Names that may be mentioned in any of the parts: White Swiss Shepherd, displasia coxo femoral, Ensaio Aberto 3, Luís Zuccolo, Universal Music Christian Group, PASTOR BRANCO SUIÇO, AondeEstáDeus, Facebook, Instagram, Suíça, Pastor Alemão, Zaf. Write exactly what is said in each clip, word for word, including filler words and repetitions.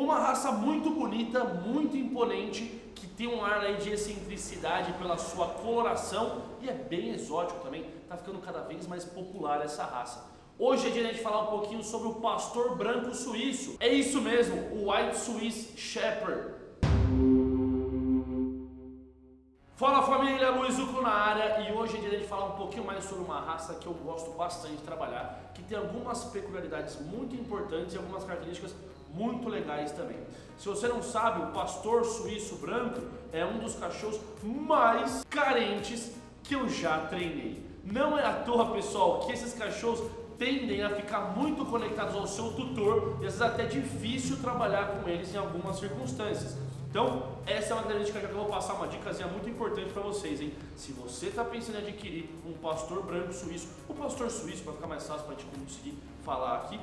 Uma raça muito bonita, muito imponente, que tem um ar aí de excentricidade pela sua coloração e é bem exótico também, está ficando cada vez mais popular essa raça. Hoje é dia de falar um pouquinho sobre o pastor branco suíço. É isso mesmo, o White Swiss Shepherd. Fala família, Luís Zuccolo na área e hoje é dia de falar um pouquinho mais sobre uma raça que eu gosto bastante de trabalhar, que tem algumas peculiaridades muito importantes e algumas características muito legais também. Se você não sabe, o pastor suíço branco é um dos cachorros mais carentes que eu já treinei. Não é à toa, pessoal, que esses cachorros tendem a ficar muito conectados ao seu tutor e às vezes até difícil trabalhar com eles em algumas circunstâncias. Então, essa é uma característica que eu vou passar uma dicazinha muito importante para vocês, hein? Se você está pensando em adquirir um pastor branco suíço, o pastor suíço, para ficar mais fácil para a gente conseguir falar aqui,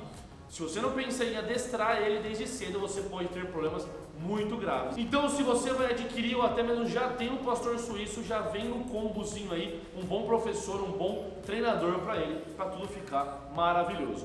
se você não pensa em adestrar ele desde cedo, você pode ter problemas muito graves. Então, se você vai adquirir ou até mesmo já tem um pastor suíço, já vem no combozinho aí, um bom professor, um bom treinador para ele, para tudo ficar maravilhoso.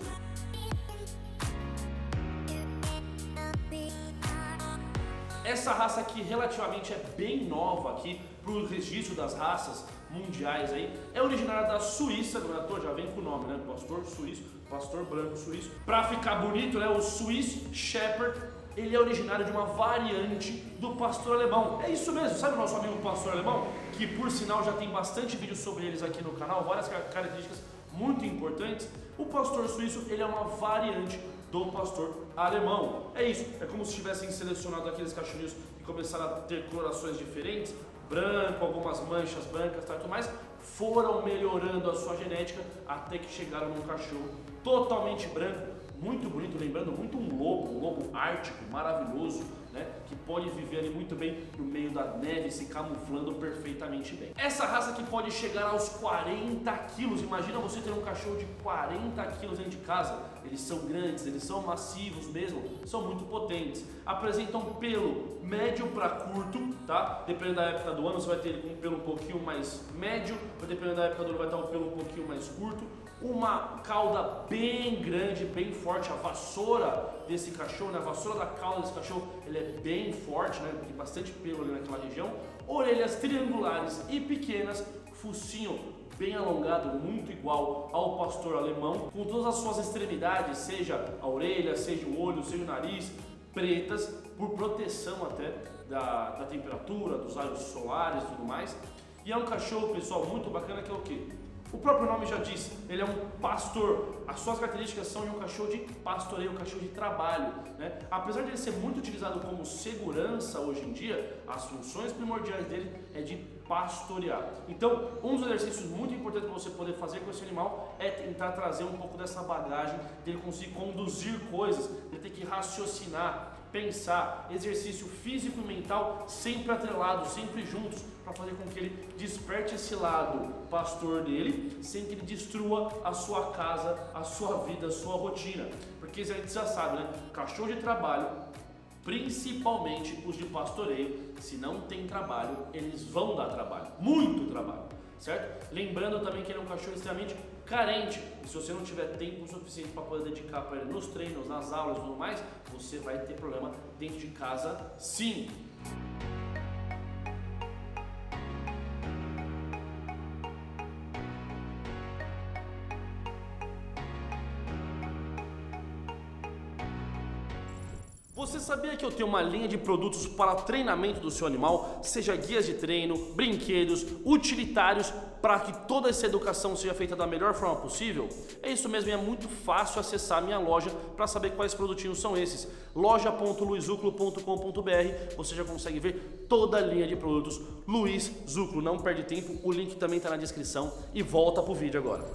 Essa raça aqui relativamente é bem nova aqui para o registro das raças mundiais aí, é originária da Suíça, não é à toa, já vem com o nome, né? Pastor suíço, pastor branco suíço. Para ficar bonito, né? O Swiss Shepherd, ele é originário de uma variante do pastor alemão. É isso mesmo, sabe o nosso amigo pastor alemão? Que por sinal já tem bastante vídeo sobre eles aqui no canal, várias características muito importantes. O pastor suíço, ele é uma variante do pastor alemão. É isso, é como se tivessem selecionado aqueles cachorrinhos que começaram a ter colorações diferentes, branco, algumas manchas brancas, tá, tudo mais, foram melhorando a sua genética até que chegaram num cachorro totalmente branco, muito bonito, lembrando muito um lobo, um lobo ártico, maravilhoso, né, que pode viver ali muito bem no meio da neve, se camuflando perfeitamente bem. Essa raça que pode chegar aos quarenta quilos, imagina você ter um cachorro de quarenta quilos dentro de casa, eles são grandes, eles são massivos mesmo, são muito potentes, apresentam pelo médio para curto, tá? Dependendo da época do ano você vai ter um pelo um pouquinho mais médio, dependendo da época do ano vai estar um pelo um pouquinho mais curto, uma cauda bem grande, bem forte, a vassoura desse cachorro, né? A vassoura da cauda desse cachorro, ele é bem forte, né? Tem bastante pelo ali naquela região, orelhas triangulares e pequenas, focinho bem alongado, muito igual ao pastor alemão, com todas as suas extremidades, seja a orelha, seja o olho, seja o nariz, pretas, por proteção até da, da temperatura, dos raios solares e tudo mais. E é um cachorro, pessoal, muito bacana que é o quê? O próprio nome já diz, ele é um pastor, as suas características são de um cachorro de pastoreio, um cachorro de trabalho, né? Apesar de ele ser muito utilizado como segurança hoje em dia, as funções primordiais dele é de pastorear. Então, um dos exercícios muito importantes para você poder fazer com esse animal é tentar trazer um pouco dessa bagagem, dele conseguir conduzir coisas, ele ter que raciocinar, pensar, exercício físico e mental sempre atrelados, sempre juntos, para fazer com que ele desperte esse lado pastor dele, sem que ele destrua a sua casa, a sua vida, a sua rotina. Porque a gente já sabe, né? Cachorro de trabalho, principalmente os de pastoreio, se não tem trabalho, eles vão dar trabalho, muito trabalho, certo? Lembrando também que ele é um cachorro extremamente carente, e se você não tiver tempo suficiente para poder dedicar para ele nos treinos, nas aulas e tudo mais, você vai ter problema dentro de casa sim. Você sabia que eu tenho uma linha de produtos para treinamento do seu animal, seja guias de treino, brinquedos, utilitários, para que toda essa educação seja feita da melhor forma possível? É isso mesmo, e é muito fácil acessar a minha loja para saber quais produtinhos são esses. loja ponto luis zuccolo ponto com ponto br, você já consegue ver toda a linha de produtos Luís Zuccolo. Não perde tempo, o link também está na descrição e volta pro vídeo agora.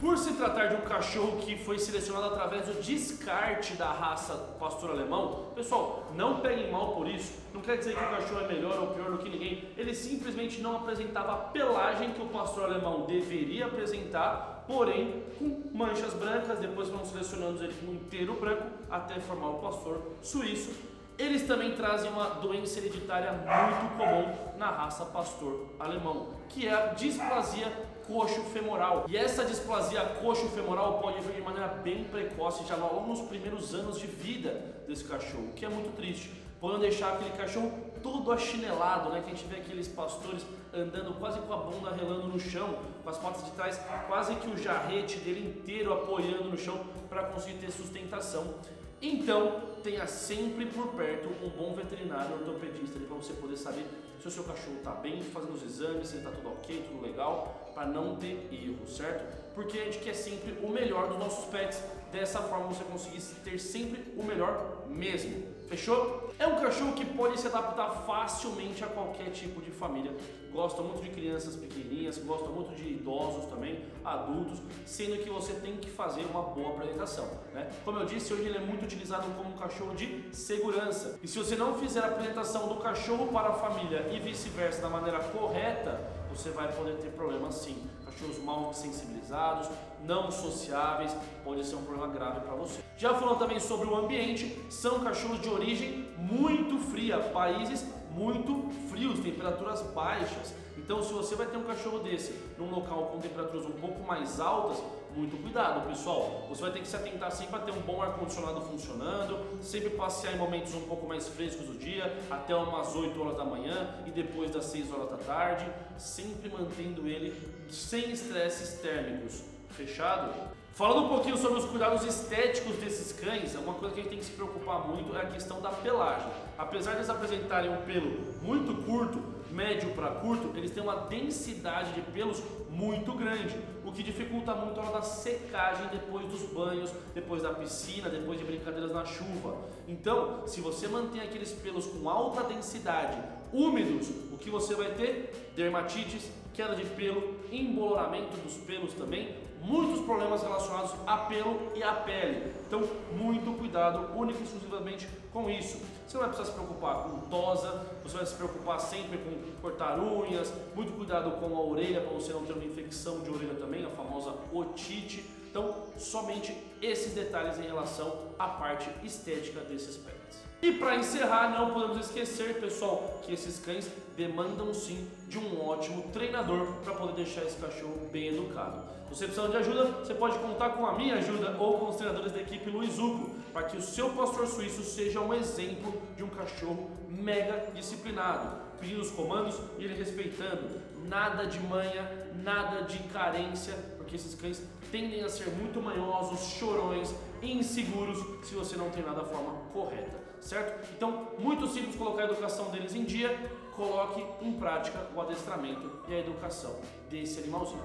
Por se tratar de um cachorro que foi selecionado através do descarte da raça pastor alemão, pessoal, não peguem mal por isso, não quer dizer que o cachorro é melhor ou pior do que ninguém, ele simplesmente não apresentava a pelagem que o pastor alemão deveria apresentar, porém com manchas brancas, depois foram selecionando ele com um inteiro branco até formar o pastor suíço. Eles também trazem uma doença hereditária muito comum na raça pastor alemão, que é a displasia coxo femoral. E essa displasia coxo femoral pode vir de maneira bem precoce, já logo nos primeiros anos de vida desse cachorro, o que é muito triste. Podem deixar aquele cachorro todo achinelado, né? Que a gente vê aqueles pastores andando quase com a bunda relando no chão, com as patas de trás, quase que o jarrete dele inteiro apoiando no chão para conseguir ter sustentação. Então, tenha sempre por perto um bom veterinário ortopedista para você poder saber se o seu cachorro está bem, fazendo os exames, se está tudo ok, tudo legal, para não ter erro, certo? Porque a gente quer sempre o melhor dos nossos pets, dessa forma você conseguir ter sempre o melhor mesmo. Fechou? É um cachorro que pode se adaptar facilmente a qualquer tipo de família. Gosta muito de crianças pequenininhas, gosta muito de idosos também, adultos, sendo que você tem que fazer uma boa apresentação, né? Como eu disse, hoje ele é muito utilizado como um cachorro de segurança. E se você não fizer a apresentação do cachorro para a família e vice-versa da maneira correta, você vai poder ter problemas sim. Cachorros mal sensibilizados, não sociáveis, pode ser um problema grave para você. Já falando também sobre o ambiente, são cachorros de origem muito fria, países muito frios, temperaturas baixas. Então, se você vai ter um cachorro desse num local com temperaturas um pouco mais altas, muito cuidado, pessoal. Você vai ter que se atentar sempre a ter um bom ar-condicionado funcionando, sempre passear em momentos um pouco mais frescos do dia, até umas oito horas da manhã e depois das seis horas da tarde, sempre mantendo ele sem estresses térmicos. Fechado? Falando um pouquinho sobre os cuidados estéticos desses cães, uma coisa que a gente tem que se preocupar muito é a questão da pelagem. Apesar de eles apresentarem um pelo muito curto, médio para curto, eles têm uma densidade de pelos muito grande, o que dificulta muito a hora da secagem depois dos banhos, depois da piscina, depois de brincadeiras na chuva. Então, se você mantém aqueles pelos com alta densidade, úmidos, o que você vai ter? Dermatites, queda de pelo, emboloramento dos pelos também, muitos problemas relacionados a pelo e a pele. Então, muito cuidado, única e exclusivamente com isso. Você não vai precisar se preocupar com tosa, você vai se preocupar sempre com cortar unhas, muito cuidado com a orelha para você não ter uma infecção de orelha também, a famosa otite. Então, somente esses detalhes em relação à parte estética desses pets. E para encerrar, não podemos esquecer, pessoal, que esses cães demandam sim de um ótimo treinador para poder deixar esse cachorro bem educado. Você precisa de ajuda? Você pode contar com a minha ajuda ou com os treinadores da equipe Luís Zuccolo, para que o seu pastor suíço seja um exemplo de um cachorro mega disciplinado, pedindo os comandos e ele respeitando. Nada de manha, nada de carência, porque esses cães tendem a ser muito manhosos, chorões, inseguros, se você não treinar da forma correta, certo? Então, muito simples colocar a educação deles em dia, coloque em prática o adestramento e a educação desse animalzinho.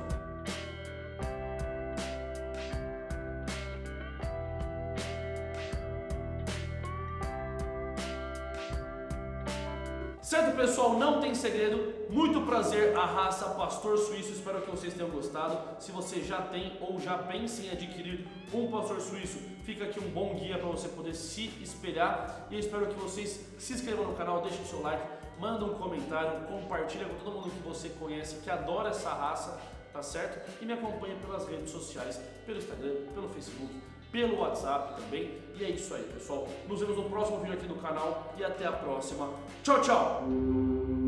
Certo, pessoal? Não tem segredo. Muito prazer, a raça Pastor Suíço. Espero que vocês tenham gostado. Se você já tem ou já pensa em adquirir um Pastor Suíço, fica aqui um bom guia para você poder se espelhar. E eu espero que vocês se inscrevam no canal, deixem o seu like, mandem um comentário, compartilha com todo mundo que você conhece, que adora essa raça, tá certo? E me acompanha pelas redes sociais, pelo Instagram, pelo Facebook, pelo WhatsApp também. E é isso aí, pessoal. Nos vemos no próximo vídeo aqui no canal e até a próxima. Tchau, tchau!